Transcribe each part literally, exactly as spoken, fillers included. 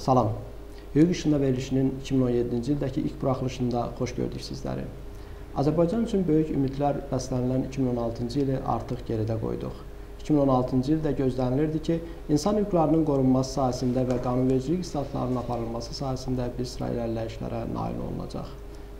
Salam. Hüquq İşığında verilişinin iki min on yeddinci ildəki ilk buraxılışında xoş gördük sizləri. Azərbaycan üçün böyük ümidlər bəslənilən iki min on altıncı ili artıq geridə qoyduq. iki min on altıncı ildə gözlənilirdi ki, insan hüquqlarının qorunması sahəsində və qanunvericilik islahatlarının aparılması sahəsində bir sıra irəliləyişlərə nail olunacaq.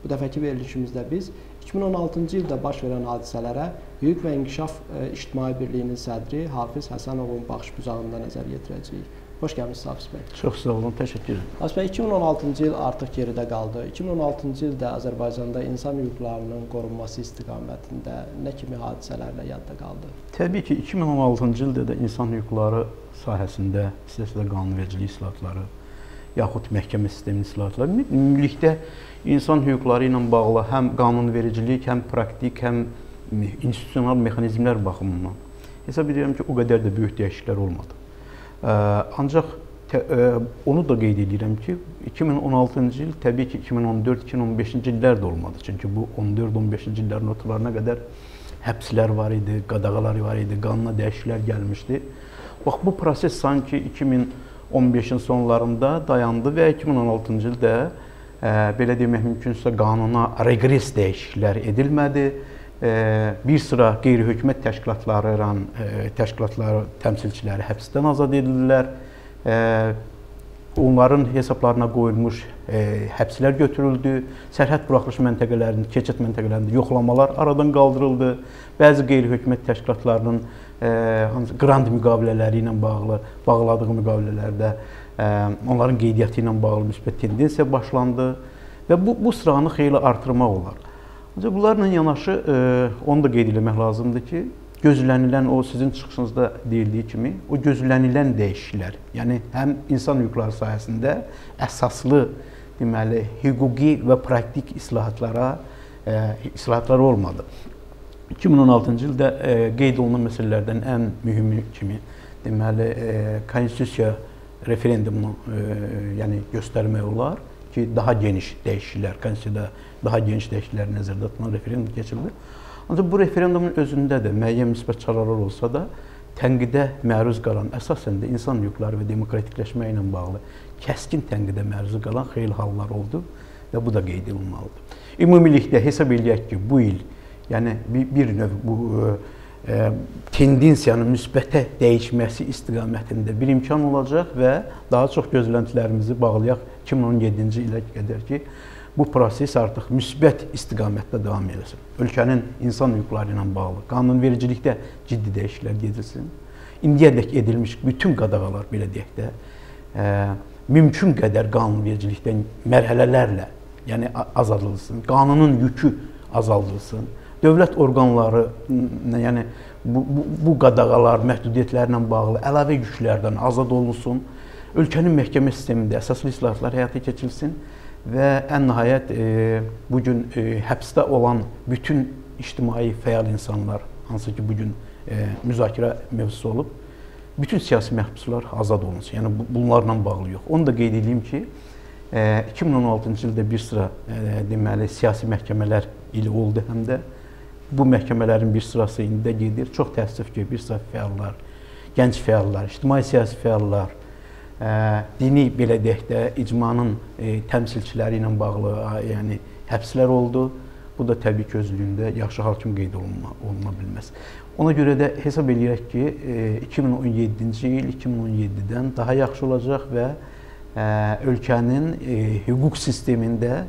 Bu dəfəki verilişimizdə biz iki min on altıncı ildə baş verən hadisələrə Hüquq və İnkişaf İctimai Birliyinin sədri Hafiz Həsənovun baxış bucağında nəzər yetirəcəyik. Hoş gəlmişsiniz, Hafiz bəy. Çox sağ olun, təşəkkür edirəm. Hafiz bəy, iki min on altıncı il artıq geridə qaldı. iki min on altıncı ildə Azərbaycanda insan hüquqlarının qorunması istiqamətində nə kimi hadisələrlə yadda qaldı? Təbii ki, iki min on altıncı ildə də insan hüquqları sahəsində, istəsə də qanunvericilik islahatları, yaxud məhkəmə sisteminin islahatları, ümumilikdə insan hüquqları ilə bağlı həm qanunvericilik, həm praktik, həm institusional mexanizmlər baxımından hesab edirəm ki, o qədər də böyük dəyişikliklər olmadı. Ancaq onu da qeyd edirəm ki, iki min on altıncı il təbii ki iki min on dörd iki min on beşinci illər də olmadı. Çünki bu on dörd on beşinci illərin ortalarına qədər həbslər var idi, qadağalar var idi, qanuna dəyişikliklər gəlmişdi. Bax, bu proses sanki iki min on beşin sonlarında dayandı və iki min on altıncı ildə, belə demək mümkünsə, qanuna reqres dəyişikliklər edilmədi. Bir sıra qeyri-hökumət təşkilatları, təşkilatları təmsilçiləri həbsdən azad edilirlər. Onların hesablarına qoyulmuş həbslər götürüldü. Sərhəd buraxılış məntəqələrində, keçid məntəqələrində yoxlamalar aradan qaldırıldı. Bəzi qeyri-hökumət təşkilatlarının qrant müqavilələri ilə bağlı, bağladığı müqavilələrdə onların qeydiyyatı ilə bağlı müsbət tendensiya başlandı və bu, bu sıranı xeyli artırmaq olar. Ancaq bunlarla yanaşı, onu da qeyd eləmək lazımdır ki, gözlənilən, o sizin çıxışınızda deyildiyi kimi, o gözlənilən dəyişikliklər, yəni həm insan hüquqları sahəsində əsaslı, deməli, hüquqi və praktik islahatlara, islahatlar olmadı. iki min on altıncı ildə qeyd olunan məsələlərdən ən mühimi kimi, deməli, Konstitusiya referendumunu yəni göstərmək olar ki, daha geniş dəyişikliklər, Konstitusiyada daha geniş dəyişikliklər nəzərdə tutulan referendum keçirildi. Ancaq bu referendumun özündə də müəyyən müsbət çarələr olsa da, tənqidə məruz qalan, əsasən də insan hüquqları və demokratikləşmə ilə bağlı kəskin tənqidə məruz qalan xeyli hallar oldu və bu da qeyd olunmalıdır. Ümumilikdə hesab eləyək ki, bu il, yəni bir növ bu tendensiyanın müsbətə dəyişməsi istiqamətində bir imkan olacaq və daha çox gözləntilərimizi bağlayaq iki min on yeddinci ilə qədər ki, bu proses artıq müsbət istiqamətdə davam edilsin. Ölkənin insan hüquqları ilə bağlı qanunvericilikdə ciddi dəyişikliklər gedilsin. İndiyədək edilmiş bütün qadağalar, belə deyək də, mümkün qədər qanunvericilikdən mərhələlərlə, yəni azaldılsın, qanunun yükü azaldılsın, dövlət orqanları, yəni bu, bu, bu qadağalar, məhdudiyyətlərlə bağlı əlavə yüklərdən azad olunsun, ölkənin məhkəmə sistemində əsaslı islahatlar həyata keçilsin və ən nəhayət bugün həbsdə olan bütün ictimai fəal insanlar, hansı ki bugün müzakirə mövzusu olub, bütün siyasi məhbuslar azad olunsun. Yəni bunlarla bağlı yox. Onu da qeyd edeyim ki, iki min on altıncı ildə bir sıra deməli siyasi məhkəmələr ili oldu həm də. Bu məhkəmələrin bir sırası indi də gedir. Çox təəssüf ki, bir sıra fəallar, gənc fəallar, ictimai siyasi fəallar, dini, belə deyək də, icmanın təmsilçiləri ilə bağlı yəni həbslər oldu. Bu da təbii ki, özlüyündə yaxşı hakim qeyd oluna bilməz. Ona görə də hesab eləyirək ki, iki min on yeddinci il iki min on yeddidən daha yaxşı olacaq və ölkənin hüquq sistemində,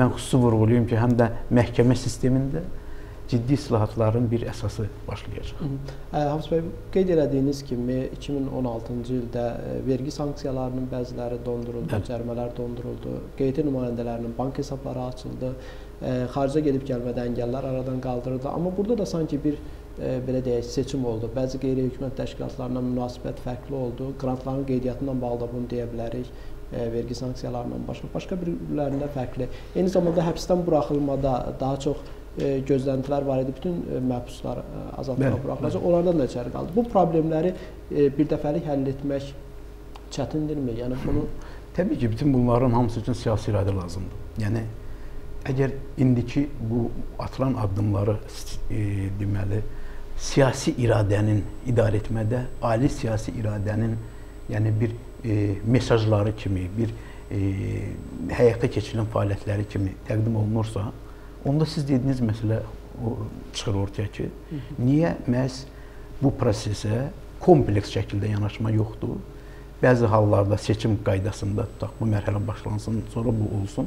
mən xüsusi vurğuluyum ki, həm də məhkəmə sistemində ciddi islahatların bir əsası başlayacaq. Hafiz bəy, qeyd elədiyiniz kimi iki min on altıncı ildə vergi sanksiyalarının bəziləri donduruldu, cərimələr donduruldu, qeydi nümayəndələrinin bank hesabları açıldı, xaricə gedib gəlmədə əngəllər aradan qaldırıldı. Amma burada da sanki bir belə deyək, seçim oldu. Bəzi qeyri-hökumət təşkilatlarına münasibət fərqli oldu. Qrantların qeydiyyatından bağlı da bunu deyə bilərik. Vergi sanksiyalarından başqa, başqa birlərində fərqli. Eyni zamanda həbsdən buraxılmada daha çox gözləntilər var idi. Bütün məhbuslar azadlığa buraxılacaq. Onlardan da içəri qaldı. Bu problemləri bir dəfəlik həll etmək çətindirmi? Yəni bunu... Təbii ki, bütün bunların hamısı üçün siyasi iradə lazımdır. Yəni, əgər indiki bu atılan addımları, deməli, siyasi iradənin idarə etmədə, ali siyasi iradənin, yəni bir e, mesajları kimi, bir e, həyata keçirilən fəaliyyətləri kimi təqdim olunursa, onda siz dediyiniz məsələ o, çıxır ortaya ki, niyə məhz bu prosesə kompleks şəkildə yanaşma yoxdur? Bəzi hallarda seçim qaydasında tutaq, bu mərhələ başlansın, sonra bu olsun.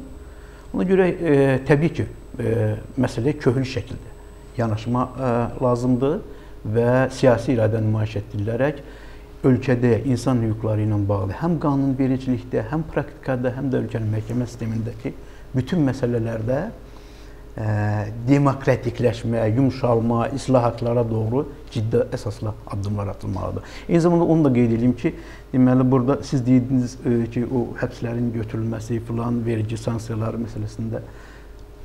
Ona görə e, təbii ki, e, məsələyə köhlü şəkildə yanaşma e, lazımdır və siyasi iradə nümayiş etdirilərək ölkədə insan hüquqları ilə bağlı həm qanunvericilikdə, həm praktikada, həm də ölkənin məhkəmə sistemindəki bütün məsələlərdə e, demokratikləşmə, yumşalma, islahatlara doğru ciddi əsasla addımlar atılmalıdır. Eyni zamanda onu da qeyd edeyim ki, deməli, burada siz deyirdiniz ki, o həbslərin götürülməsi filan, verici sanksiyalar məsələsində.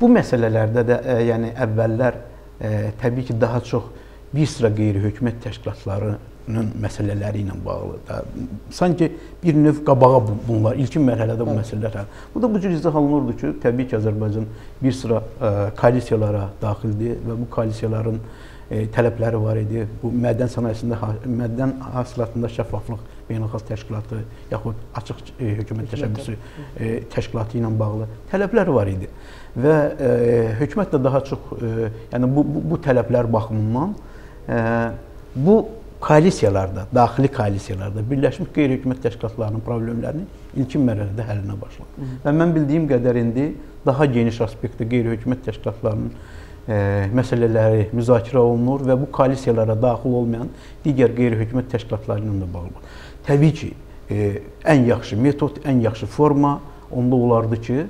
Bu məsələlərdə də e, yəni əvvəllər e, təbii ki, daha çox bir sıra qeyri-hökumət təşkilatlarının məsələləri ilə bağlı. Da, sanki bir növ qabağa bunlar, ilkin mərhələdə bu məsələlər. Bu da bu cür izah olunurdu ki, təbii ki, Azərbaycan bir sıra e, koalisiyalara daxildir və bu koalisiyaların e, tələbləri var idi. Bu mədən sənayesində, mədən hasilatında şəffaflıq beynəlxalq təşkilatı yaxud açıq e, hökumət təşəbbüsü e, təşkilatı ilə bağlı tələblər var idi. Və e, hökumət də daha çox, e, yəni bu, bu, bu tələblər baxımından e, bu koalisiyalarda, daxili koalisiyalarda birləşmiş qeyri-hökumət təşkilatlarının problemlərinin ilkin mərhələdə həllinə başlanır. Və mən bildiyim qədər indi daha geniş aspektdə qeyri-hökumət təşkilatlarının E, məsələləri müzakirə olunur və bu koalisiyalara daxil olmayan digər qeyri-hökumət təşkilatları ilə də bağlı. Təbii ki, e, ən yaxşı metod, ən yaxşı forma onda olardı ki,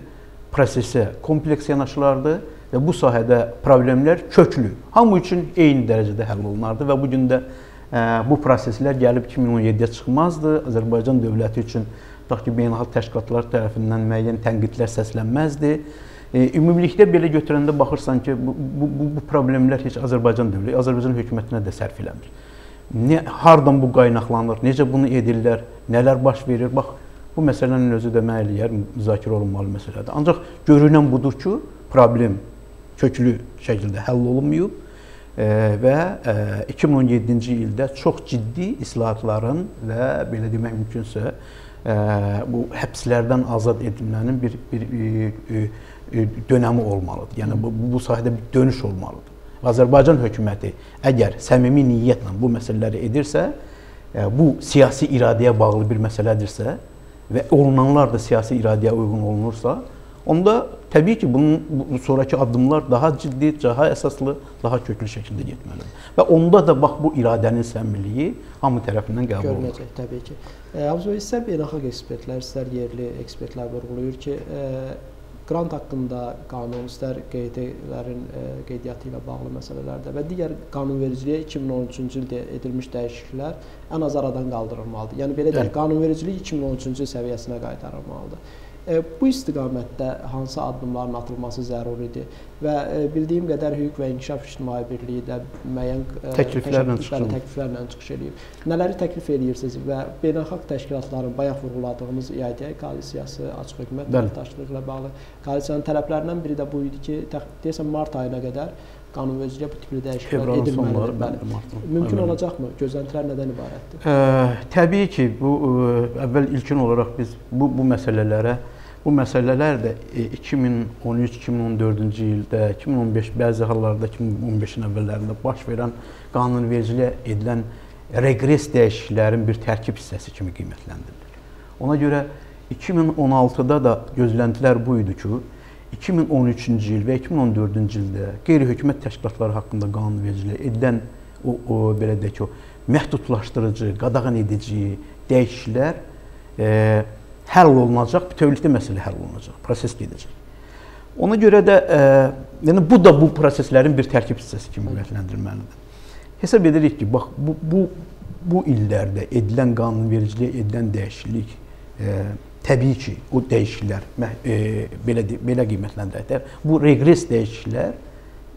prosesə kompleks yanaşılardı və bu sahədə problemlər köklü, hamı üçün eyni dərəcədə həll olunardı və bugün də e, bu proseslər gəlib iki min on yeddiyə çıxmazdı. Azərbaycan dövləti üçün ki, beynəlxalq təşkilatlar tərəfindən müəyyən tənqidlər səslənməzdi. E, ümumilikdə belə götürəndə baxırsan ki, bu, bu, bu problemlər heç Azərbaycan dövləti, Azərbaycan hökumətinə də sərf eləmir. Ne, hardan bu qaynaqlanır, necə bunu edirlər, nələr baş verir? Bax, bu məsələnin özü də məli yer, müzakirə olunmalı məsələdir. Ancaq görünən budur ki, problem köklü şəkildə həll olunmayıb e, və e, iki min on yeddinci ildə çox ciddi islahatların və belə demək mümkünsə, Ə, bu həbslərdən azad edilmənin bir, bir e, e, dönəmi olmalıdır. Yəni bu, bu sahədə bir dönüş olmalıdır. Azərbaycan hökuməti əgər səmimi niyyətlə bu məsələləri edirsə, e, bu siyasi iradəyə bağlı bir məsələdirsə və olunanlar da siyasi iradəyə uyğun olunursa, onda təbii ki, bunun bu sonrakı addımlar daha ciddi, daha əsaslı, daha köklü şəkildə getməlidir. Və onda da bax bu iradənin səmimiliyi hamı tərəfindən qəbul olunur. Görünəcək, təbii ki. Avzu isə beynəlxalq ekspertlər, istər yerli ekspertlər vurğuluyur ki, e, qrant haqqında qanun, istər qeydilərin e, qeydiyyatı ilə bağlı məsələlərdə və digər qanunvericiliyə iki min on üçüncü ildə edilmiş dəyişikliklər ən az aradan qaldırılmalıdır. Yəni belə deyək, qanunvericilik iki min on üçüncü il səviyyəsinə qaytarılmalıdır. E, bu istiqamətdə hansı addımların atılması zəruridir və e, bildiyim qədər Hüquq və İnkişaf İctimai Birliyi də müəyyən e, təkliflərlə, təkliflərlə çıxış edib. Nələri təklif edirsiniz və beynəlxalq təşkilatların bayaq vurğuladığımız İAD Qalisiyası, Açıq Hökumət Bəltaşlığı ilə bağlı Qalisiyanın tələblərindən biri də bu idi ki, deyəsən mart ayına qədər qanunvericiliyə bu tipli dəyişikliklər edilməlidir. Bəli. Mümkün olacaqmı? Gözləntilər nədən ibarətdir? E, təbii ki, bu e, əvvəl ilkin olaraq biz bu, bu məsələlərə Bu məsələlər də iki min on üç iki min on dördüncü ildə, iki min on beş, bəzi hallarda iki min on beşin əvvəllərində baş verən qanunvericiliyə edilən reqres dəyişikliklərin bir tərkib hissəsi kimi qiymətləndirilir. Ona görə iki min on altıda da gözləntilər bu idi ki, iki min on üçüncü il və iki min on dördüncü ildə qeyri-hökumət təşkilatları haqqında qanunvericiliyə edilən o, o belə deyək ki, məhdudlaşdırıcı, qadağan edici dəyişikliklər e, həll olunacaq, bütövlükdə məsələ həll olunacaq, proses gedəcək. Ona görə də, e, yəni bu da bu proseslərin bir tərkib hissəsi kimi qiymətləndirilməlidir. Hesab edirik ki, bax, bu, bu, bu illərdə edilən qanunvericiliyə edilən dəyişiklik, e, təbii ki, o dəyişikliklər, e, belə, belə qiymətləndirək, bu reqres dəyişikliklər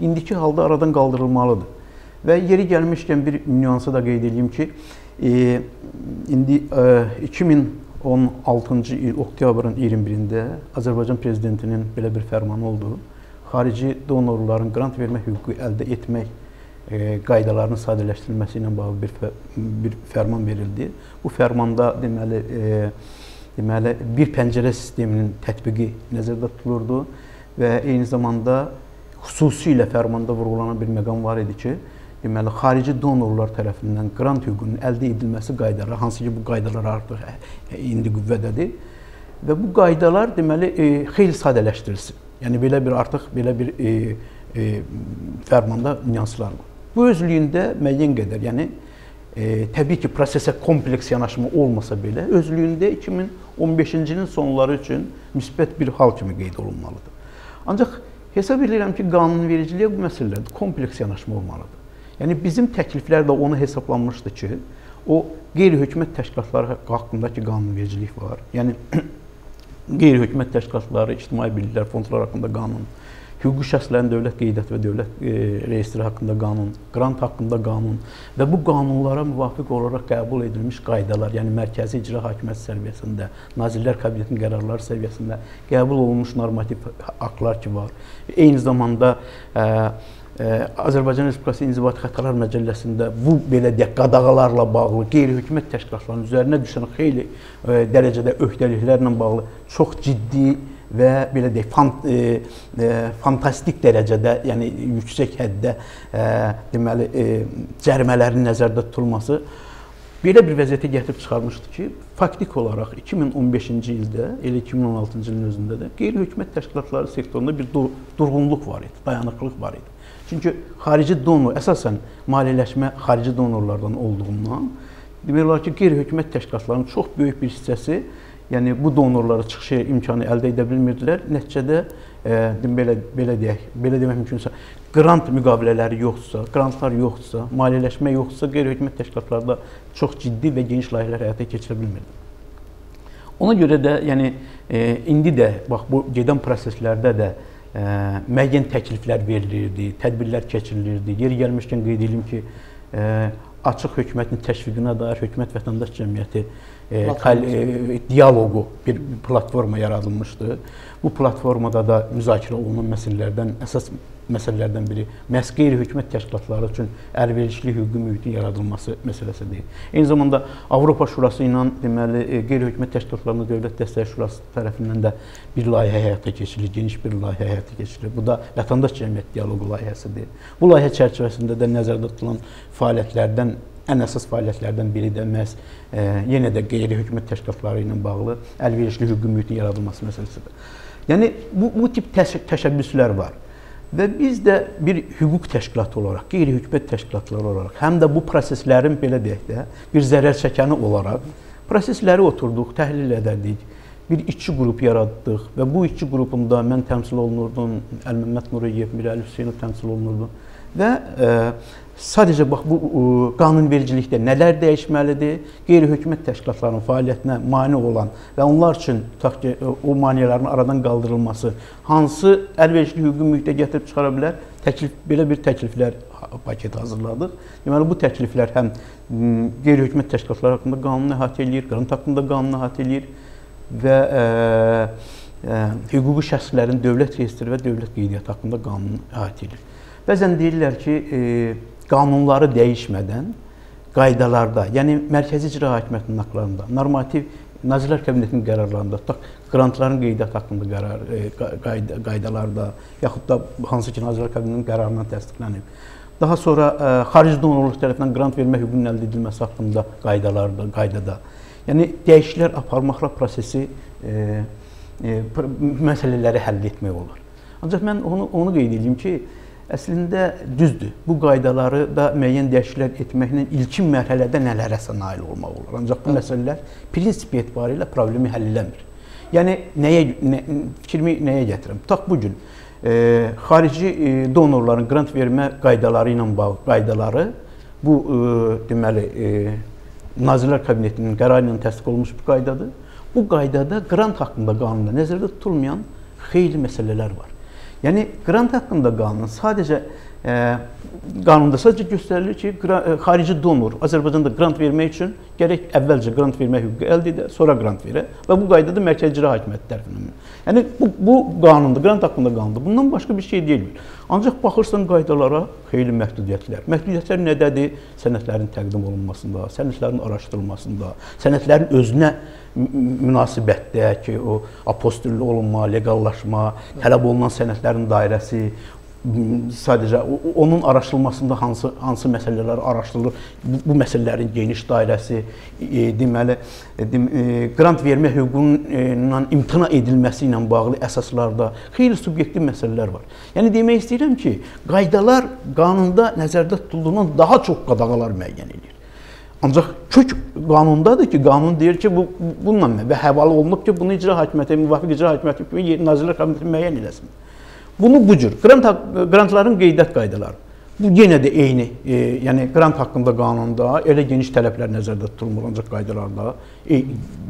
indiki halda aradan qaldırılmalıdır. Və yeri gəlmişkən bir nüansı da qeyd edeyim ki, e, indi e, iki min on altıncı il oktyabrın iyirmi birində Azərbaycan prezidentinin belə bir fərmanı oldu. Xarici donorların qrant vermək hüququ əldə etmək qaydalarının sadələşdirilməsi ilə bağlı bir, bir fərman verildi. Bu fərmanda deməli, e, deməli, bir pəncərə sisteminin tətbiqi nəzərdə tutulurdu və eyni zamanda xüsusilə fərmanda vurğulanan bir məqam var idi ki, deməli, xarici donorlar tərəfindən qrant hüququnun əldə edilməsi qaydaları, hansı ki bu qaydalar artıq indi qüvvədədir və bu qaydalar deməli, e, xeyli sadələşdirilsin. Yəni, belə bir artıq belə bir e, e, fərmanda nüanslar var. Bu özlüyündə müəyyən qədər, yəni e, təbii ki, prosesə kompleks yanaşma olmasa belə, özlüyündə iki min on beşinci ilin sonları üçün müsbət bir hal kimi qeyd olunmalıdır. Ancaq hesab edirəm ki, qanunvericiliyə bu məsələlərdə kompleks yanaşma olmalıdır. Yəni, bizim təkliflər də ona hesablanmışdı ki, o qeyri-hökumət təşkilatları haqqındakı qanunvericilik var. Yəni, qeyri-hökumət təşkilatları, ictimai birliklər, fondlar haqqında qanun, hüquqi şəxslərin dövlət qeydiyyatı və dövlət e, reyestri haqqında qanun, qrant haqqında qanun və bu qanunlara müvafiq olaraq qəbul edilmiş qaydalar, yəni mərkəzi icra hakimiyyəti səviyyəsində, Nazirlər Kabinetinin qərarları səviyyəsində qəbul olunmuş normativ aktlar ki var. Eyni zamanda e, e, Azərbaycan Respublikası İnzibatı Xətalar Məcəlləsində bu belə deyək qadağalarla bağlı qeyri-hökumət təşkilatlarının üzərinə düşən xeyli e, dərəcədə öhdəliklərlə bağlı çox ciddi və belə deyək, fant, e, e, fantastik dərəcədə, yəni yüksək həddə e, deməli, e, cərimələrin nəzərdə tutulması belə bir vəziyyətə gətirib çıxarmışdı ki, faktik olaraq iki min on beşinci ildə, elə iki min on altıncı ilin özündə də qeyri-hökumət təşkilatları sektorunda bir dur durğunluq var idi, dayanıqlıq var idi. Çünki xarici donor, əsasən maliyyələşmə xarici donorlardan olduğundan, demək olar ki, qeyri-hökumət təşkilatlarının çox böyük bir hissəsi yəni bu donorlara çıxış imkanı əldə edə bilmirdilər. Nəticədə e, belə, belə deyək, belə demək mümkünsə, qrant müqavilələri yoxdursa, qrantlar yoxdursa, maliyyələşmə yoxdursa, qeyri-hökumət təşkilatlarında çox ciddi və geniş layihələr həyata keçirə bilmirdi. Ona görə də, yəni e, indi də bax bu gedən proseslərdə də e, müəyyən təkliflər verilirdi, tədbirlər keçirilirdi. Yeri gəlmişkən qeyd edim ki, e, açıq hökumətin təşviqinə dair hökumət vətəndaş cəmiyyəti E, kal, e, diyalogu bir platforma yaradılmışdı. Bu platformada da müzakirə olunan məsələlərdən, əsas məsələlərdən biri məhz qeyri-hökumət təşkilatları üçün əlverişli hüquqi mühitin yaradılması məsələsidir. Eyni zamanda Avropa Şurası ilə deməli qeyri-hökumət təşkilatlarının Dövlət Dəstək Şurası tərəfindən də bir layihə həyata keçirilir, geniş bir layihə həyata keçirilir. Bu da vətəndaş cəmiyyət dialoqu layihəsidir. Bu layihə çərçivəsində də nəzərdə tutulan fəaliyyətlərdən ən əsas fəaliyyətlərdən biri də məhz e, yenə də qeyri-hökumət təşkilatları ilə bağlı əlverişli hüquqi mühitin yaradılması məsələsidir. Yəni, bu, bu tip təş təşəbbüslər var və biz də bir hüquq təşkilatı olaraq, qeyri-hökumət təşkilatları olaraq, həm də bu proseslərin, belə deyək də, bir zərər çəkəni olaraq prosesləri oturduq, təhlil edərdik, bir işçi qrupu yaratdıq və bu işçi qrupunda mən təmsil olunurdum, Əl-Məmməd Nuriyev, Mirəli Hüseynov təmsil olunurdu və e, sadəcə bax, bu qanunvericilikdə nələr dəyişməlidir, qeyri-hökumət təşkilatlarının fəaliyyətinə mane olan və onlar üçün ki, o maneələrin aradan qaldırılması hansı əlverişli hüquqi mühitə gətirib çıxara bilər, təklif, belə bir təkliflər paketi hazırladıq. Deməli, bu təkliflər həm qeyri-hökumət təşkilatları haqqında qanunu əhatə eləyir, qrant haqqında qanunu əhatə eləyir və e, e, hüquqi şəxslərin dövlət reyestri və dövlət qeydiyyatı haqqında qanunu əhatə eləyir. Bəzən deyirlər ki, e, qanunları dəyişmədən qaydalarda, yəni Mərkəzi İcra Hakimiyyətinin aktlarında, normativ Nazirlər Kabinetinin qərarlarında, qrantların qeydiyyatı haqqında qərar, qayda, qaydalarda, yaxud da hansı ki Nazirlər Kabinetinin qərarına təsdiqlənib, daha sonra ə, xarici donorluq tərəfindən qrant vermə hüququnun əldə edilməsi haqqında qaydalarda, qaydada, yəni dəyişikliklər aparmaqla prosesi, ə, ə, məsələləri həll etmək olur. Ancaq mən onu, onu qeyd edeyim ki, əslində düzdür, bu qaydaları da müəyyən dəyişikliklər etməklə ilkin mərhələdə nələrəsə nail olmaq olur. Ancaq bu məsələlər prinsip etibarilə problemi həll eləmir. Yəni, nəyə, nə, fikrimi nəyə gətirəm? Tutaq bugün e, xarici e, donorların qrant vermə qaydaları ilə bağlı qaydaları bu, e, deməli, e, Nazirlər Kabinetinin qərarı ilə təsdiq olmuş bir qaydadır. Bu qaydada qrant haqqında qanunda nəzərdə tutulmayan xeyli məsələlər var. Yəni, qrant haqqında qanun sadəcə, e, qanunda sadəcə göstərilir ki, qra, e, xarici donor Azərbaycanda qrant vermək üçün gərək əvvəlcə qrant vermək hüququ əldə edə, sonra qrant verə və bu qaydada Mərkəzi İcra Hakimiyyəti tərəfindən. Yəni, bu, bu qanundur, qrant haqqında qanundur. Bundan başqa bir şey deyilmir. Ancaq baxırsan qaydalara xeyli məhdudiyyətlər. Məhdudiyyətlər nədədir? Sənədlərin təqdim olunmasında, sənədlərin araşdırılmasında, sənədlərin özünə münasibətdə ki, o apostilli olunma, leqallaşma, tələb olunan sənədlərin dairəsi, sadəcə onun araşdırılmasında hansı, hansı məsələlər araşdırılır, bu, bu məsələlərin geniş dairəsi, e, deməli, e, qrant vermə hüququndan imtina edilməsi ilə bağlı əsaslarda xeyli subyektiv məsələlər var. Yəni demək istəyirəm ki, qaydalar qanunda nəzərdə tutulduğundan daha çox qadağalar müəyyən edir. Ancaq kök qanundadır ki, qanun deyir ki, bu, bununla və həvalə olunub ki, bunu icra hakimiyyəti, müvafiq icra hakimiyyəti kimi Nazirlər Kabineti müəyyən eləsin. Bunu bu cür, qrant, qrantların qeydiyyat qaydaları, bu yenə də eyni, e, yəni qrant haqqında qanunda elə geniş tələblər nəzərdə tutulmur, ancaq qaydalarda, e,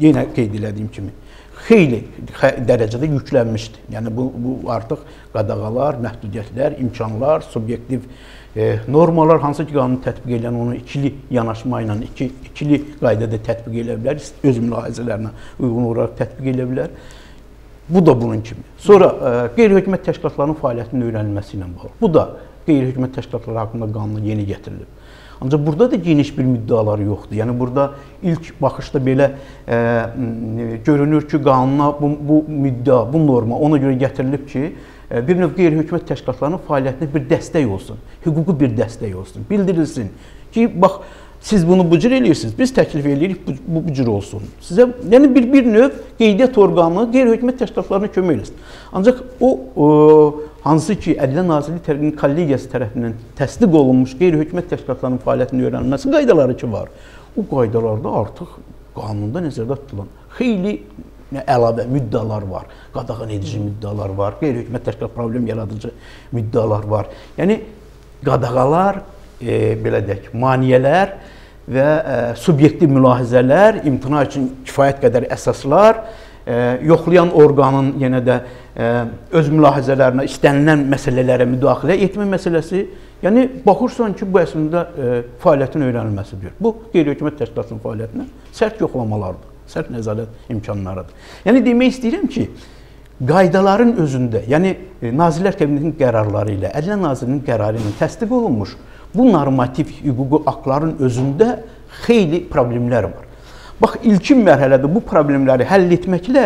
yenə qeyd elədiyim kimi, xeyli dərəcədə yüklənmişdir. Yəni bu, bu artıq qadağalar, məhdudiyyətlər, imkanlar, subyektiv normalar, hansı ki qanunu tətbiq edən onu ikili yanaşma ilə, iki, ikili qaydada tətbiq edə bilər, öz mülahizələrinə uyğun olaraq tətbiq edə bilər. Bu da bunun kimi. Sonra qeyri-hökumət təşkilatlarının fəaliyyətinin öyrənilməsi ilə bağlı. Bu da qeyri-hökumət təşkilatları haqqında qanunu yeni gətirilib. Ancaq burada da geniş bir müddəalar yoxdur. Yəni burada ilk baxışda belə e, görünür ki, qanuna bu, bu müddəa, bu norma ona görə gətirilib ki, bir növ qeyri-hökumət təşkilatlarının fəaliyyətinə bir dəstək olsun, hüquqi bir dəstək olsun, bildirilsin ki, bax, siz bunu bu cür eləyirsiniz, biz təklif eləyirik, bu, bu, bu cür olsun. Sizə, yəni bir, bir növ qeydiyyat orqanı qeyri-hökumət təşkilatlarına kömək eləsin. Ancaq o, o hansı ki, Ədliyyə Nazirliyi kollegiyası tərəfindən təsdiq olunmuş qeyri-hökumət təşkilatlarının fəaliyyətini öyrənilməsi qaydaları ki var, o qaydalarda artıq qanunda nəzərdə tutulan xeyli əlavə müddəalar var, qadağan edici müddəalar var, qeyri-hökumət təşkilat problem yaradıcı müddəalar var. Yəni qadağalar, e, belə deyək, maniyələr və e, subyektiv mülahizələr, imtina üçün kifayət qədər əsaslar, e, yoxlayan orqanın yenə də e, öz mülahizələrinə, istənilən məsələlərə müdaxilə etmə məsələsi. Yəni baxırsan ki, bu əslində e, fəaliyyətin öyrənilməsidir. Bu qeyri-hökumət təşkilatının fəaliyyətinə sərt yoxlamalardır. Sərt nəzarət imkanlarıdır. Yəni demək istəyirəm ki, qaydaların özündə, yəni Nazirlər Kabinetinin qərarları ilə, Ədliyyə Nazirinin qərarı ilə təsdiq olunmuş bu normativ hüquqi aktların özündə xeyli problemlər var. Bax, ilkin mərhələdə bu problemləri həll etməklə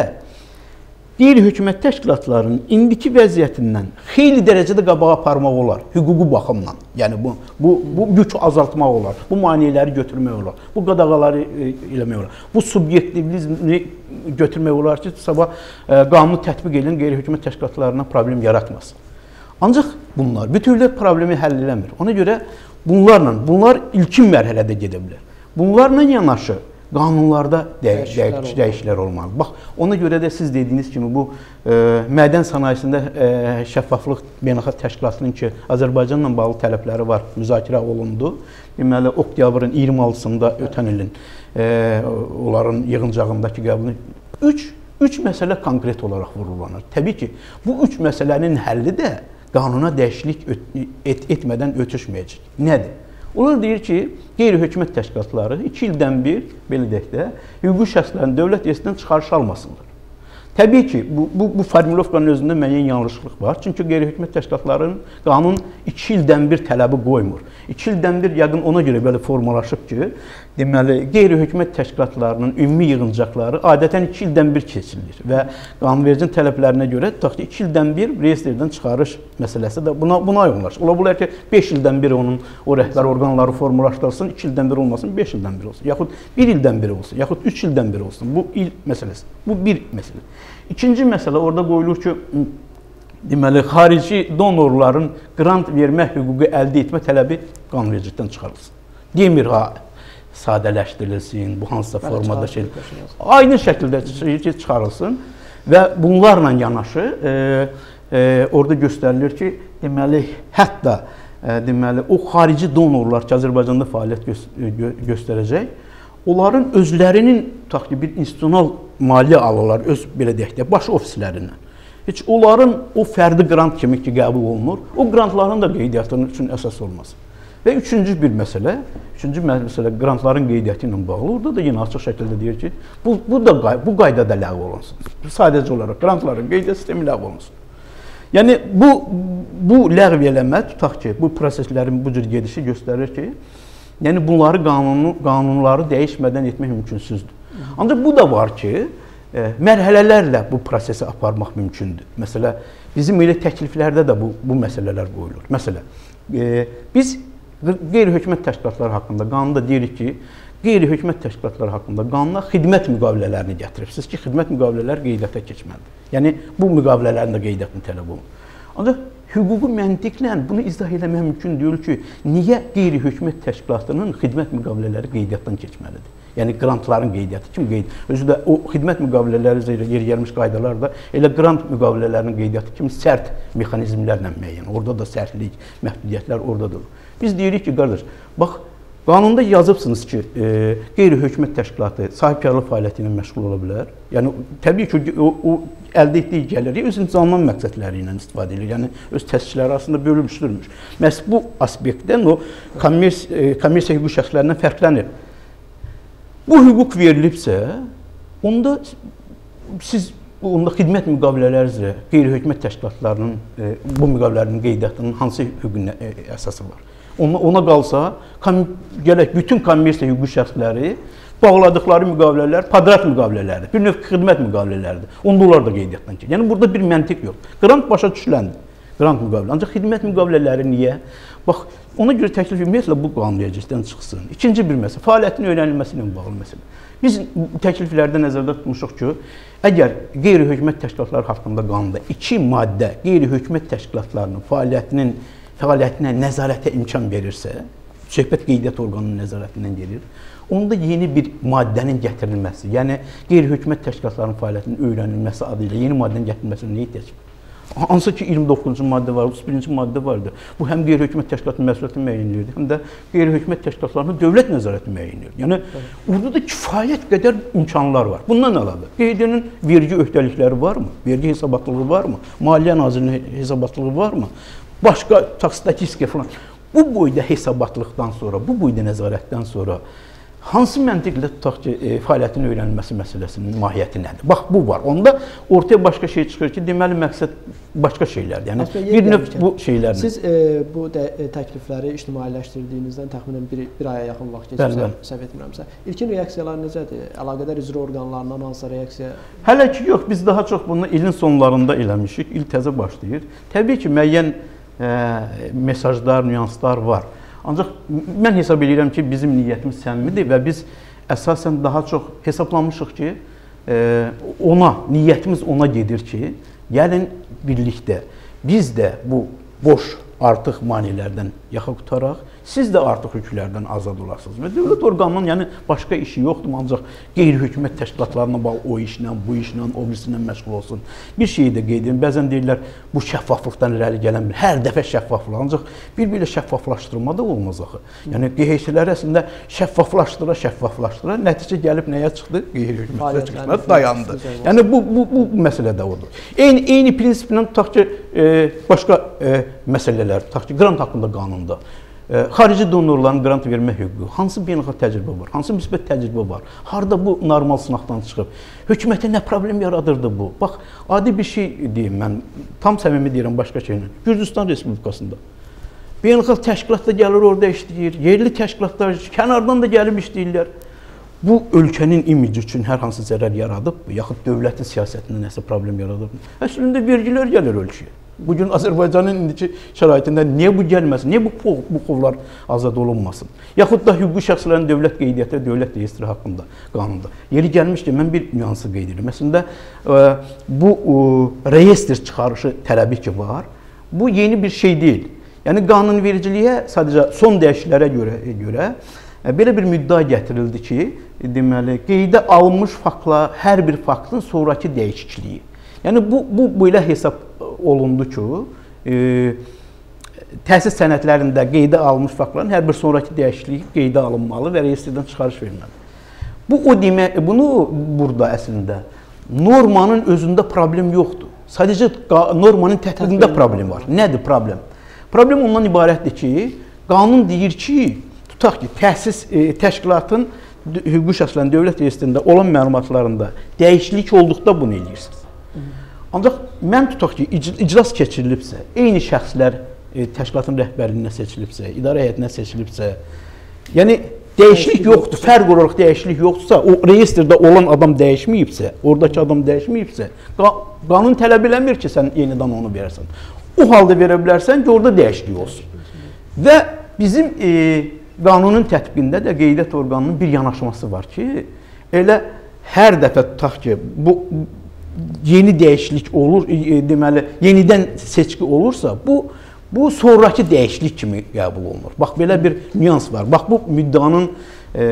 qeyri-hökumət təşkilatlarının indiki vəziyyətindən xeyli dərəcədə qabağa aparmaq olar, hüquqi baxımdan. Yəni bu, bu, bu yükü azaltmaq olar, bu maneələri götürmək olar, bu qadağaları eləmək olar, bu subyektivizmi götürmək olar ki, sabah qanunu tətbiq edən qeyri-hökumət təşkilatlarına problem yaratmasın. Ancaq bunlar bütünlüklə problemi həll eləmir. Ona görə bunlarla, bunlar ilkin mərhələdə gedə bilər. Bunlarla yanaşı qanunlarda dəyişikliklər olmalıdır. Bax, ona görə də siz dediyiniz kimi bu e, mədən sənayesində e, şəffaflıq beynəlxalq təşkilatının ki, Azərbaycanla bağlı tələbləri var, müzakirə olundu. Deməli, oktyabrın iyirmi altısında ötən ilin e, onların yığıncağındakı qəbulunu üç, üç məsələ konkret olaraq vurğulanır. Təbii ki, bu üç məsələnin həlli də qanuna dəyişiklik öt, et, etmədən ötüşməyəcək. Nədir? Onlar deyir ki, qeyri-hökumət təşkilatları iki ildən bir, belə deyək də, hüquqi şəxslərin dövlət yəsindən çıxarış almasınlar. Təbii ki, bu, bu, bu formulovkanın özündə müəyyən yanlışlıq var. Çünki qeyri-hökumət təşkilatlarının qanun iki ildən bir tələbi qoymur. İki ildən bir yəqin ona görə belə formalaşıb ki, deməli, qeyri-hökumət təşkilatlarının ümumi yığıncaqları adətən iki ildən bir keçirilir və qanunvericinin tələblərinə görə tutaq ki, iki ildən bir reyestrdən çıxarış məsələsi də buna, buna uyğunlaşır. Ola bilər ki, beş ildən bir onun o rəhbər orqanları formalaşdırılsın, iki ildən bir olmasın, beş ildən bir olsun, yaxud bir ildən bir olsun, yaxud üç ildən bir olsun. Bu il məsələsi, bu bir məsələ. İkinci məsələ orada qoyulur ki, deməli, xarici donorların qrant vermə hüququ əldə etmə tələbi qanunvericilikdən çıxarılsın. Demir ha, sadələşdirilsin, bu hansısa formada şey, aynı şəkildə çıxarılsın və bunlarla yanaşı e, e, orada göstərilir ki, deməli, hətta e, deməli, o xarici donorlar ki, Azərbaycanda fəaliyyət gö göstərəcək, onların özlərinin tutaq ki, bir institusional maliyyə alırlar, öz belə deyək də, baş ofislərindən. Heç onların o fərdi qrant kimi ki, qəbul olunur, o qrantların da qeydiyyatının üçün əsas olmasın. Və üçüncü bir məsələ, üçüncü məsələ qrantların qeydiyyatı ilə bağlı, orada da yenə açıq şəkildə deyir ki, bu, bu, da, bu qayda da ləğv olunsun. Sadəcə olaraq qrantların qeydiyyat sistemi ləğv olunsun. Yəni bu bu ləğv eləmə, tutaq ki, bu proseslərin bu cür gedişi göstərir ki, yəni bunları qanunu, qanunları dəyişmədən etmək mümkünsüzdür. Ancaq bu da var ki, e, mərhələlərlə bu prosesi aparmaq mümkündür. Məsələn, bizim elə təkliflərdə də bu, bu məsələlər qoyulur. Məsələn, e, biz qeyri-hökumət təşkilatları haqqında qanunda deyirik ki, qeyri-hökumət təşkilatları haqqında qanuna xidmət müqavilələrini gətiribsiniz ki, xidmət müqavilələr qeydiyyata keçməlidir. Yəni, bu müqavilələrin də qeydiyyatını tələb olunur. Ancaq hüquqi məntiqlə bunu izah eləmək mümkün deyil ki, niyə qeyri-hökumət təşkilatının xidmət müqavilələri qeydiyyatdan keçməlidir? Yəni, qrantların qeydiyyatı kimi qeydiyyatı? Özü də o xidmət müqavilələri yer gəlmiş qaydalar da elə qrant müqavilələrinin qeydiyyatı kimi sərt mexanizmlərlə müəyyən. Orada da sərtlik, məhdudiyyətlər oradadır. Biz deyirik ki, qardaş, bax, qanunda yazıbsınız ki, e, qeyri-hökumət təşkilatı sahibkarlıq fəaliyyəti ilə məşğul ola bilər. Yəni, təbii ki, o, o əldə etdiyi gəliri öz intizamlı məqsədləri ilə istifadə edir. Yəni, öz təsisçiləri arasında bölünmüşdürmüş. Məhz bu aspektdən o, kommersiya, kommersiya hüquq şəxslərindən fərqlənir. Bu hüquq verilibsə, onda siz onda xidmət müqavilələri üzrə qeyri-hökumət təşkilatlarının e, bu müqavilələrinin qeydiyyatının hansı hüququn e, əsası var? Ona, ona qalsa, gələk bütün kommersiya hüquqi şəxsləri bağladıqları müqavilələr padrat müqavilələrdir, bir növ xidmət müqavilələrdir. Onda onlar da qeydiyyatdan ki. Yəni, burada bir məntiq yox. Qrant başa düşüləndi, qrant müqavilə. Ancaq xidmət müqavilələri niyə? Bax, ona görə təklif ümumiyyətlə bu qanunvericilikdən çıxsın. İkinci bir məsələ, fəaliyyətin öyrənilməsi ilə bağlı məsələ. Biz təkliflərdə nəzərdə tutmuşuq ki, əgər qeyri-hökumət təşkilatları haqqında qanunda iki maddə qeyri-hökumət təşkilatlarının fəaliyyətinin fəaliyyətinə nəzarətə imkan verirsə, söhbət qeydiyyat orqanının nəzarətindən gelir, onda yeni bir maddənin gətirilməsi, yəni qeyri-hökumət təşkilatlarının fəaliyyətinin öyrənilməsi adı ilə yeni maddənin gətirilməsinin nə ehtiyac var? Hansı ki, iyirmi doqquzuncu maddə var, otuz birinci maddə vardır. Bu, həm qeyri-hökumət təşkilatının məsuliyyətini müəyyən edir, həm də qeyri-hökumət təşkilatlarının dövlət nəzarətini müəyyən edir. Yəni, orada da kifayət qədər imkanlar var. Bundan əlavə, qeydiyyənin vergi öhdəlikləri varmı? Vergi hesabatlığı varmı? Maliyyə Nazirliyinin hesabatlığı varmı? Başqa statistika falan. Bu boyda hesabatlıqdan sonra, bu boyda nəzarətdən sonra hansı məntiqlə tutaq ki, e, fəaliyyətin öyrənilməsi məsələsinin mahiyyəti nədir? Bax, bu var. Onda ortaya başqa şey çıxır ki, deməli məqsəd başqa şeylərdir. Yəni, Asla, bir növ bu şeylərdir. Siz e, bu də, e, təklifləri ictimailəşdirdiyinizdən təxminən bir, bir aya yaxın vaxt keçirsə, səhv etmirəmsə. İlkin reaksiyalar necədir? Əlaqədar icra orqanlarından hansısa reaksiya? Hələ ki, yox. Biz daha çox bunu ilin sonlarında eləmişik. İl təzə başlayır. Təbii ki, müəyyən E, mesajlar, nüanslar var. Ancaq mən hesab edirəm ki, bizim niyyətimiz səmimidir və biz əsasən daha çox hesablanmışıq ki, e, ona, niyyətimiz ona gedir ki, gəlin birlikdə biz də bu boş artıq maneələrdən yaxa qutaraq, siz də artıq hüquqlərdən azad olasınız. Və dövlət orqanının yəni başqa işi yoxdur, ancaq qeyri-hökumət təşkilatlarına bağlı o işlə, bu işlə, o birisindən məşğul olsun. Bir şeyi də qeyd edim, bəzən deyirlər, bu şəffaflıqdan irəli gələn bir, hər dəfə şəffaflıq, ancaq bir-birlə şəffaflaşdırma da olmaz axı. Yəni Q H S-lər əslində şəffaflaşdıra, şəffaflaşdıra, nəticə gəlib nəyə çıxdı? Qeyri-hökumət təşkilatları dayandı. Yəni bu, bu, bu, bu məsələ də odur. Eyni, eyni prinsiplə tutaq ki, e, başqa e, məsələ tutaq ki, qrant haqqında qanunda e, xarici donorların qrant vermək hüququ, hansı beynəlxalq təcrübə var, hansı müsbət təcrübə var, harada bu normal sınaqdan çıxıb, hökumətə nə problem yaradırdı bu? Bax, adi bir şey deyim mən, tam səmimi deyirəm başqa şeylə, Gürcüstan Respublikasında beynəlxalq təşkilat da gəlir orada işləyir, yerli təşkilatlar kənardan da gəlib işləyirlər. Bu, ölkənin imici üçün hər hansı zərər yaradıb, yaxud dövlətin siyasətində nəsə problem yaradıb. Əslində, vergilər gəlir ölkəyə. Bugün Azərbaycanın indiki şəraitində niyə bu gəlməsin, niyə bu hüquqlar azad olunmasın? Yaxud da hüquqi şəxslərin dövlət qeydiyyatı, dövlət reyestri haqqında qanunda. Yeri gəlmişdir, mən bir nüansı qeyd edirəm. Əslində, bu reyestr çıxarışı tələbi ki var, bu yeni bir şey deyil. Yəni, qanunvericiliyə sadəcə son dəyişiklərə görə, görə belə bir müddəa gətirildi ki, deməli, qeydə alınmış faktla hər bir faktın sonraki dəyişikliyi. Yəni, bu, bu belə hesab olundu ki, e, təsis sənədlərində qeydə alınmış faktların hər bir sonraki dəyişikliyi qeydə alınmalı və reyestrdən çıxarış verilməli. Bu, o demək, bunu burada əslində normanın özündə problem yoxdur. Sadəcə normanın tətbiqində problem var. Nədir problem? Problem ondan ibarətdir ki, qanun deyir ki, tutaq ki, təsis e, təşkilatın hüquqi şəxslərin dövlət reyestrində olan məlumatlarında dəyişiklik olduqda bunu edirsiniz. Ancaq mən tutaq ki, iclas keçirilibsə, eyni şəxslər e, təşkilatın rəhbərliyinə seçilibsə, idarə heyətinə seçilibsə, yəni dəyişiklik yoxdur, fərq olaraq dəyişiklik yoxdursa, o reyestrdə olan adam dəyişməyibsə, oradakı adam dəyişməyibsə, qanun tələb eləmir ki, sən yenidən onu verərsən. O halda verə bilərsən ki, orada dəyişiklik olsun. Və bizim e, qanunun tətbiqində də qeydiyyat orqanının bir yanaşması var ki, elə hər dəfə tutaq ki, bu yeni dəyişiklik olur, e, deməli, yenidən seçki olursa, bu Bu, sonraki dəyişiklik kimi qəbul olunur. Bax, belə bir nüans var. Bax, bu müddanın e,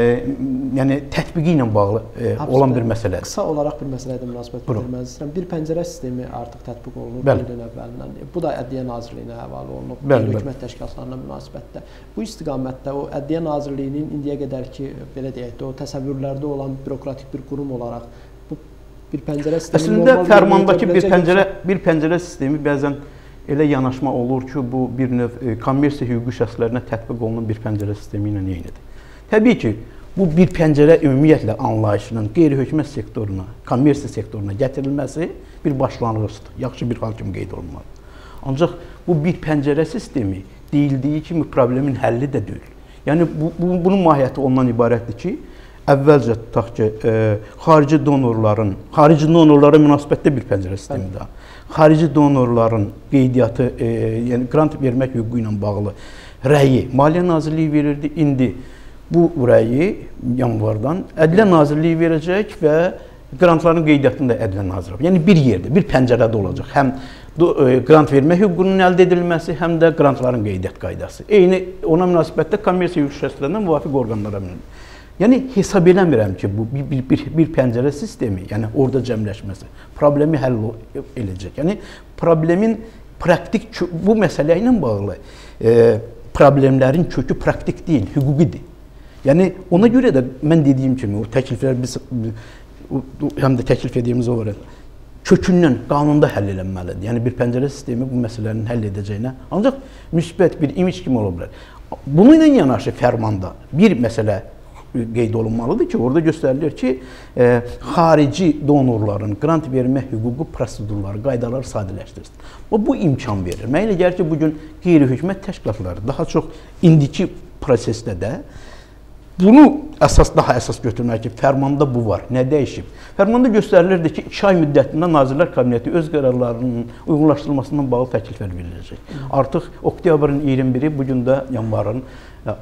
yəni, tətbiqi ilə bağlı e, olan bir məsələdir. Qısa olaraq bir məsələdir münasibət bildirmək istəyirəm. Bir pəncərə sistemi artıq tətbiq olunur. Bəli. Bir il əvvəlindən. Bu da Ədliyyə Nazirliyinə həvalə olunub. Bəli, hökumət təşkilatlarına münasibətdə. Bu istiqamətdə o Ədliyyə Nazirliyinin indiyə qədər ki, belə deyək də, o təsəvvürlərdə olan bürokratik bir qurum olaraq bu bir pəncərə sistemi... Əslində, fərmandakı bir pəncərə, bir pəncərə sistemi bəzən elə yanaşma olur ki, bu bir növ kommersiya hüquqi şəxslərinə tətbiq olunan bir pəncərə sistemi ilə eynidir. Təbii ki, bu bir pəncərə ümumiyyətlə anlayışının qeyri-hökumət sektoruna, kommersiya sektoruna gətirilməsi bir başlanğıcdır. Yaxşı bir hal kimi qeyd olunmalıdır. Ancaq bu bir pəncərə sistemi deyildiyi kimi problemin həlli də deyil. Yəni, bu, bu, bunun mahiyyəti ondan ibarətdir ki, əvvəlcə tutaq ki, e, xarici donorların, xarici donorlara münasibətdə bir pəncərə sistemi daha. Xarici donorların qeydiyyatı, e, yəni qrant vermək hüququ ilə bağlı rəyi Maliyyə Nazirliyi verirdi. İndi bu rəyi yanvardan Ədliyyə Nazirliyi verəcək və qrantların qeydiyyatını da Ədliyyə Nazirliyi. Yəni bir yerdə, bir pəncərədə olacaq. Həm qrant vermək hüququnun əldə edilməsi, həm də qrantların qeydiyyat qaydası. Eyni ona münasibətdə kommersiya hüquq şəxslərinə müvafiq orqanlara münasibətdir. Yəni, hesab eləmirəm ki, bu bir, bir, bir pəncərə sistemi, yəni orada cəmləşməsi, problemi həll edəcək. Yəni, problemin praktik, bu məsələ ilə bağlı e, problemlərin kökü praktik deyil, hüquqidir. Yəni, ona görə də mən dediyim kimi, o təkliflər, biz, həm də təklif ediyimiz o var, kökündən qanunda həll edilməlidir. Yəni, bir pəncərə sistemi bu məsələnin həll edəcəyinə, ancaq müsbət bir imic kimi ola bilər. Bununla yanaşı fərmanda bir məsələ qeyd olunmalıdır ki, orada göstərilir ki, e, xarici donorların qrant vermək hüququ prosedurları, qaydaları sadələşdirsin. O, bu imkan verir. Mən elə gəlir ki, bugün qeyri-hökumət təşkilatları daha çox indiki prosesdə də bunu əsas, daha əsas götürmək ki, fərmanda bu var, nə dəyişib? Fərmanda göstərilirdi ki, iki ay müddətində Nazirlər Kabineti öz qərarlarının uyğunlaşdırılmasından bağlı təkliflər veriləcək. Artıq oktyabrın iyirmi biri, bugün də yanvarın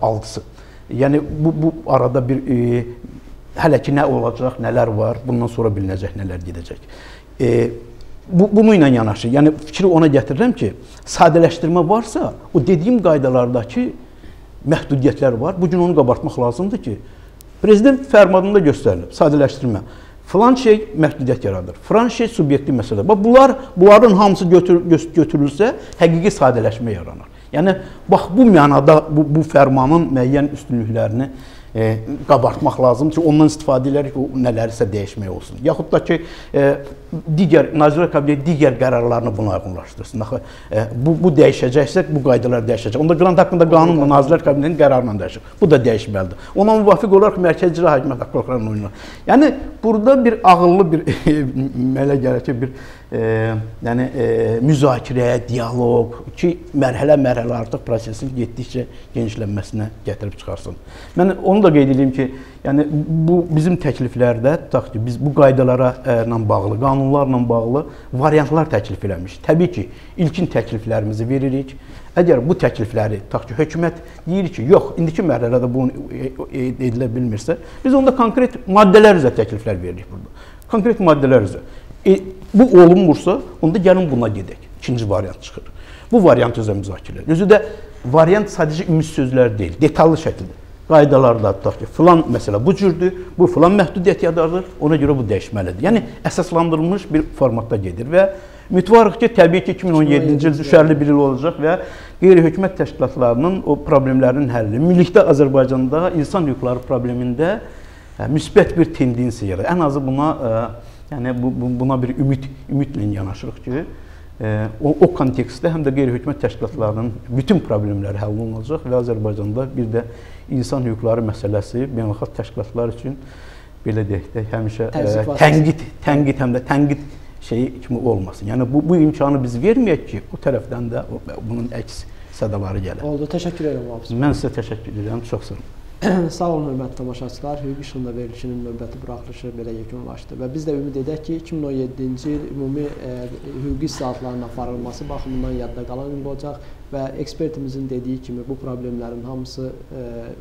altısı. Yəni, bu, bu arada bir, e, hələ ki, nə olacaq, nələr var, bundan sonra bilinəcək, nələr gedəcək. E, bu, bunu ilə yanaşı, yəni fikri ona gətirirəm ki, sadələşdirmə varsa, o dediyim qaydalardakı məhdudiyyətlər var. Bugün onu qabartmaq lazımdır ki, Prezident fərmanında göstərilib, sadələşdirmə. Filan şey məhdudiyyət yaradır, filan şey subyektiv məsələdir. Bax, bunlar, bunların hamısı götür, götürülsə, həqiqi sadələşmə yaranır. Yəni, bax, bu mənada bu, bu fərmanın müəyyən üstünlüklərini e, qabartmaq lazımdır ki, ondan istifadə edərək o nələrisə dəyişmək olsun. Yaxud da ki, e, digər, Nazirlər Kabineti digər qərarlarını buna uyğunlaşdırsın. Axı, e, bu, bu dəyişəcəksə, bu qaydalar dəyişəcək. Onda qrant haqqında qanunla Nazirlər Kabinetinin qərarla dəyişir. Bu da dəyişməlidir. Ona müvafiq olaraq Mərkəzi İcra Hakimiyyəti haqqlarını oynayır. Yəni, burada bir ağıllı bir, mələ gəlir ki, bir E, yəni, e, müzakirə, diyaloq ki, mərhələ-mərhələ artıq prosesin getdikcə genişlənməsinə gətirib çıxarsın. Mən onu da qeyd edeyim ki, yəni, bu bizim təkliflərdə, tutaq ki, biz bu qaydalarla bağlı, qanunlarla bağlı variantlar təklif eləmişik. Təbii ki, ilkin təkliflərimizi veririk. Əgər bu təklifləri, tutaq ki, hökumət deyir ki, yox, indiki mərhələdə bunu edilə bilmirsə, biz onda konkret maddələr üzrə təkliflər veririk burada. Konkret maddələr üzrə. E, bu olunmursa, onda gəlin buna gedək. İkinci variant çıxır. Bu variant üzrə müzakirələr. Özü də variant sadəcə ümumi sözlər deyil, detallı şəkildə. Qaydalarda tutaq ki, filan məsələ bu cürdür, bu filan məhdudiyyət yaradır, ona görə bu dəyişməlidir. Yəni, əsaslandırılmış bir formatda gedir və mütvarıq ki, təbii ki, iki min on yeddinci il düşərli bir il olacaq və qeyri-hökumət təşkilatlarının o problemlərinin həlli, ümumilikdə Azərbaycanda insan hüquqları problemində ə, müsbət bir tendensiya yaradır. Ən azı buna ə, Yəni, bu, buna bir ümid, ümidlə yanaşırıq ki, e, o, o kontekstdə həm də qeyri-hökumət təşkilatlarının bütün problemləri həll olunacaq və Azərbaycanda bir də insan hüquqları məsələsi beynəlxalq təşkilatlar üçün, belə deyək də, həmişə e, tənqid, tənqid həm də tənqid şeyi kimi olmasın. Yəni bu, bu imkanı biz verməyək ki, o tərəfdən də o, bunun əks sədaları gəlir. Oldu, təşəkkür edirəm Hafiz. Mən sizə təşəkkür edirəm, çox sağ olun. Sağ olun, hörmətli tamaşaçılar. Hüquq İşığında verilişinin növbəti buraxılışı belə yekunlaşdı və biz də ümid edək ki, iki min on yeddinci il ümumi e, hüquqi islahatlarının aparılması baxımından yadda qalan il olacaq və ekspertimizin dediyi kimi bu problemlərin hamısı e,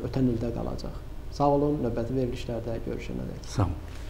ötən ildə qalacaq. Sağ olun, növbəti verilişlərdə görüşənədək. Sağ olun.